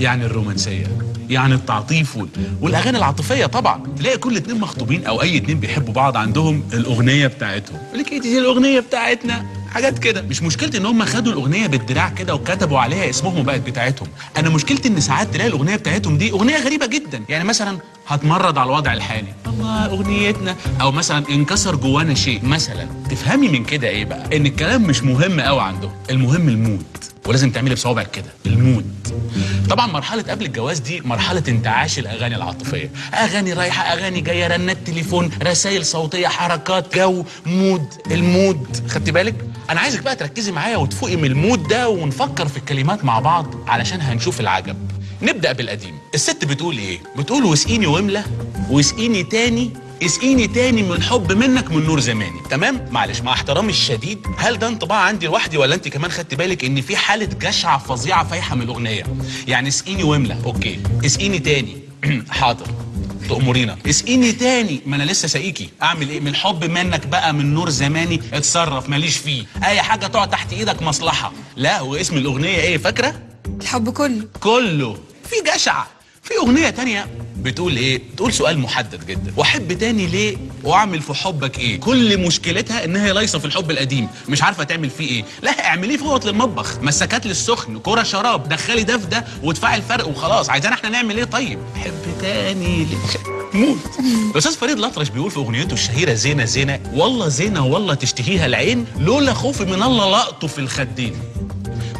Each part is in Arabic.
يعني الرومانسيه، يعني التعاطيف والاغاني العاطفيه. طبعا تلاقي كل اتنين مخطوبين او اي اتنين بيحبوا بعض عندهم الاغنيه بتاعتهم، يقول لك ايه دي الاغنيه بتاعتنا، حاجات كده. مش مشكلتي ان هم خدوا الاغنيه بالدراع كده وكتبوا عليها اسمهم وبقت بتاعتهم، انا مشكلتي ان ساعات تلاقي الاغنيه بتاعتهم دي اغنيه غريبه جدا، يعني مثلا هتمرد على الوضع الحالي، الله اغنيتنا، او مثلا انكسر جوانا شيء مثلا. تفهمي من كده ايه بقى؟ ان الكلام مش مهم قوي عندهم، المهم المود، ولازم تعملي بصوابعك كده المود. طبعا مرحله قبل الجواز دي مرحله انتعاش الاغاني العاطفيه، اغاني رايحه اغاني جايه، رنات تليفون، رسائل صوتيه، حركات، جو، مود. المود خدتي بالك؟ انا عايزك بقى تركزي معايا وتفوقي من المود ده ونفكر في الكلمات مع بعض علشان هنشوف العجب. نبدا بالقديم. الست بتقول ايه؟ بتقول واسقيني واملى، واسقيني تاني، اسقيني تاني من الحب منك من نور زماني. تمام؟ معلش مع احترامي الشديد، هل ده انطباع عندي لوحدي ولا انت كمان خدت بالك ان في حاله جشعه فظيعه فايحه من الاغنيه؟ يعني اسقيني واملى، اوكي، اسقيني تاني حاضر تأمرينا، اسقيني تاني، ما انا لسه ساقيكي، اعمل ايه؟ من الحب منك بقى من نور زماني، اتصرف ماليش فيه، اي حاجه تقعد تحت ايدك مصلحه. لا، واسم الاغنيه ايه فاكره؟ الحب كله كله. في جشعه. في اغنيه تانيه بتقول ايه؟ بتقول سؤال محدد جدا، واحب تاني ليه واعمل في حبك ايه؟ كل مشكلتها انها لايصه في الحب القديم، مش عارفه تعمل فيه ايه. لا اعمليه في اوضه المطبخ، مسكات للسخن، كره شراب، دخلي ده في ده وادفعي الفرق وخلاص. عايزين احنا نعمل ايه؟ طيب احب تاني ليه؟ موت. الاستاذ فريد الأطرش بيقول في اغنيته الشهيره زينه زينه، والله زينه والله تشتهيها العين، لولا خوفي من الله لقطه في الخدين.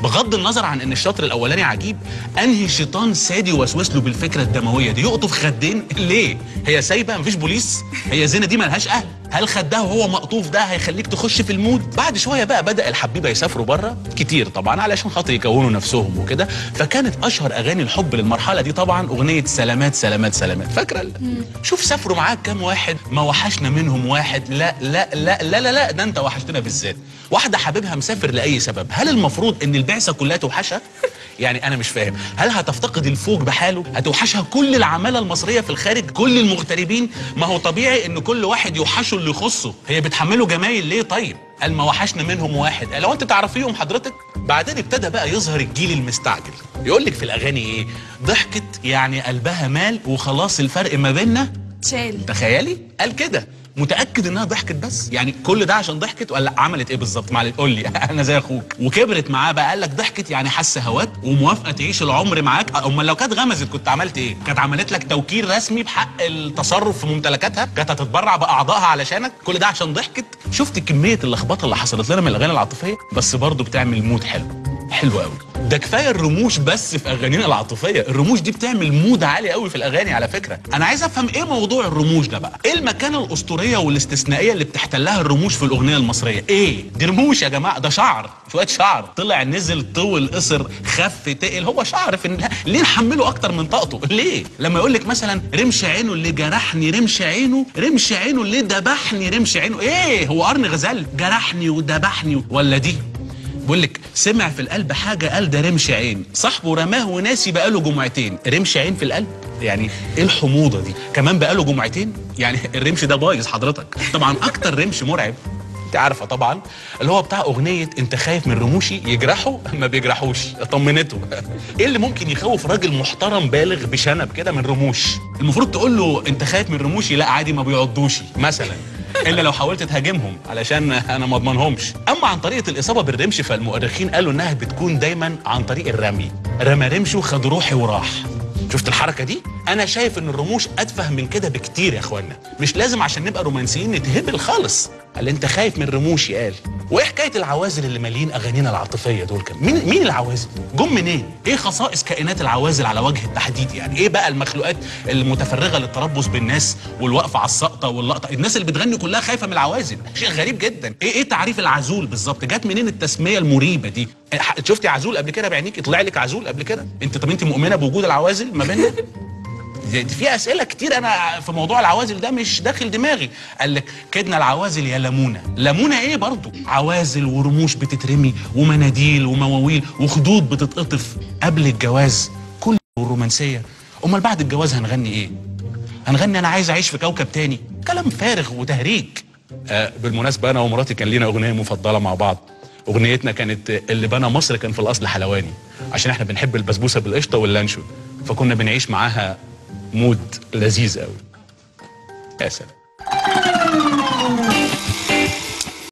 بغض النظر عن ان الشطر الاولاني عجيب، انهي شيطان سادي وسوس له بالفكره الدمويه دي؟ يقطف خدين ليه؟ هي سايبه مفيش بوليس؟ هي زينه دي ملهاش اهل؟ هل خدها وهو مقطوف ده هيخليك تخش في المود؟ بعد شويه بقى بدا الحبيبه يسافروا بره كتير طبعا علشان خاطر يكونوا نفسهم وكده، فكانت اشهر اغاني الحب للمرحله دي طبعا اغنيه سلامات سلامات سلامات، فاكره؟ شوف سافروا معاك كام واحد، ما وحشنا منهم واحد، لا لا لا لا لا, لا ده انت وحشتنا بالذات. واحده حبيبها مسافر لاي سبب، هل المفروض ان البعثه كلها توحشها؟ يعني انا مش فاهم، هل هتفتقد الفوج بحاله؟ هتوحشها كل العماله المصريه في الخارج، كل المغتربين؟ ما هو طبيعي ان كل واحد يوحشه اللي يخصه، هي بتحمله جمايل ليه طيب؟ قال ما وحشنا منهم واحد، لو انت تعرفيهم حضرتك. بعدين ابتدى بقى يظهر الجيل المستعجل، يقول لك في الاغاني ايه؟ ضحكت يعني قلبها مال وخلاص الفرق ما بيننا شال. تخيلي قال كده، متاكد انها ضحكت بس؟ يعني كل ده عشان ضحكت ولا عملت ايه بالظبط؟ معلش قول لي انا زي اخوك. وكبرت معاه بقى، قال لك ضحكت يعني حاسه هواك وموافقه تعيش العمر معاك. امال لو كانت غمزت كنت عملت ايه؟ كانت عملت لك توكيل رسمي بحق التصرف في ممتلكاتها؟ كانت هتتبرع باعضائها علشانك؟ كل ده عشان ضحكت؟ شفت كميه اللخبطه اللي حصلت لنا من الاغاني العاطفيه؟ بس برضه بتعمل مود حلو. حلو قوي. ده كفايه الرموش بس في اغانينا العاطفيه، الرموش دي بتعمل مود عالي قوي في الاغاني على فكره. انا عايز افهم ايه موضوع الرموش ده بقى؟ ايه المكانه الاسطوريه والاستثنائيه اللي بتحتلها الرموش في الاغنيه المصريه؟ ايه؟ دي رموش يا جماعه، ده شعر، شويه شعر طلع نزل طول قصر خف تقل، هو شعر في ليه نحمله اكتر من طاقته؟ ليه؟ لما يقول لك مثلا رمش عينه اللي جرحني، رمش عينه، رمش عينه اللي دبحني، رمش عينه، ايه؟ هو قرن غزال جرحني ودبحني؟ ولا دي؟ بقول لك سمع في القلب حاجه قال ده رمش عين، صاحبه رماه وناسي بقاله جمعتين، رمش عين في القلب؟ يعني ايه الحموضه دي؟ كمان بقاله جمعتين؟ يعني الرمش ده بايظ حضرتك. طبعا اكتر رمش مرعب انت عارفه طبعا، اللي هو بتاع اغنيه انت خايف من رموشي يجرحه ما بيجرحوش، طمنته. ايه اللي ممكن يخوف راجل محترم بالغ بشنب كده من رموش؟ المفروض تقول له انت خايف من رموشي؟ لا عادي ما بيعضوشي مثلا، الا لو حاولت تهاجمهم علشان انا ما اضمنهمش. اما عن طريقه الاصابه بالرمش فالمؤرخين قالوا انها بتكون دايما عن طريق الرمي، رمى رمشه وخد روحي وراح. شفت الحركه دي؟ انا شايف ان الرموش اتفه من كده بكتير يا اخوانا، مش لازم عشان نبقى رومانسيين نتهبل خالص. قال انت خايف من رموشي قال. وايه حكايه العوازل اللي مالين اغانينا العاطفيه دول كمان؟ مين العوازل؟ جم منين؟ ايه خصائص كائنات العوازل على وجه التحديد يعني؟ ايه بقى المخلوقات المتفرغه للتربص بالناس والوقفه على السقطه واللقطه؟ الناس اللي بتغني كلها خايفه من العوازل، شيء غريب جدا. ايه تعريف العزول بالظبط؟ جت منين التسميه المريبه دي؟ شفتي عزول قبل كده بعينيك؟ طلع لك عزول قبل كده؟ انت طب انت مؤمنه بوجود العوازل ما بيننا؟ في اسئله كتير انا في موضوع العوازل ده مش داخل دماغي. قال لك كدنا العوازل يا لمونه، لمونه ايه برضو؟ عوازل ورموش بتترمي ومناديل ومواويل وخدود بتتقطف قبل الجواز، كل الرومانسيه. امال بعد الجواز هنغني ايه؟ هنغني انا عايز اعيش في كوكب تاني؟ كلام فارغ وتهريج. بالمناسبه انا ومراتي كان لينا اغنيه مفضله مع بعض، اغنيتنا كانت اللي بنى مصر كان في الاصل حلواني، عشان احنا بنحب البسبوسه بالقشطه واللانشون، فكنا بنعيش معاها مود لذيذ قوي. يا سلام.